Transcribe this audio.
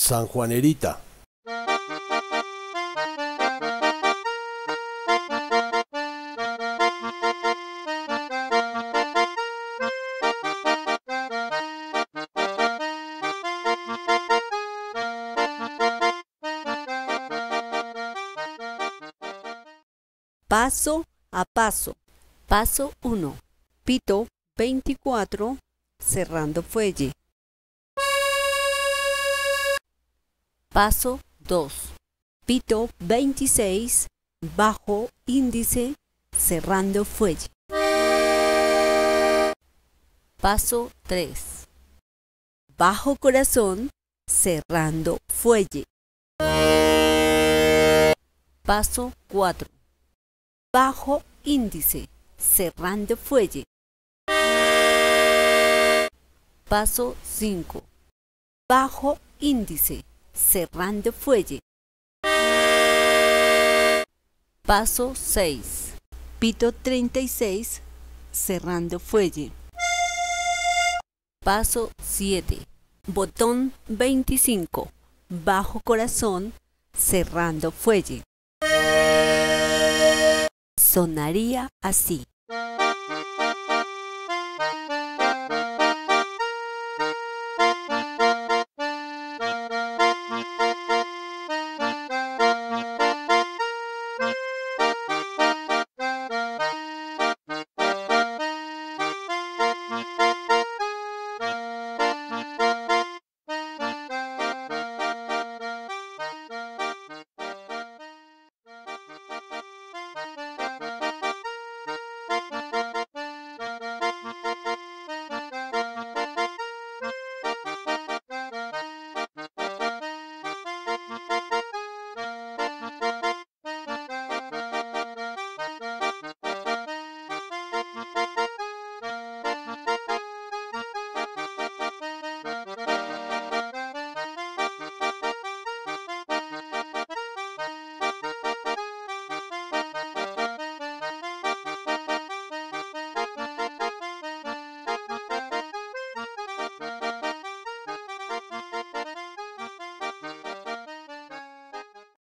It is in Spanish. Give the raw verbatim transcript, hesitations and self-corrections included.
San Juanerita. Paso a paso. Paso uno. Pito veinticuatro, cerrando fuelle. Paso dos. Pito veintiséis, bajo índice, cerrando fuelle. Paso tres. Bajo corazón, cerrando fuelle. Paso cuatro. Bajo índice, cerrando fuelle. Paso cinco. Bajo índice, cerrando fuelle. Paso seis. Pito treinta y seis, cerrando fuelle. Paso siete. Botón veinticinco, bajo corazón, cerrando fuelle. Sonaría así.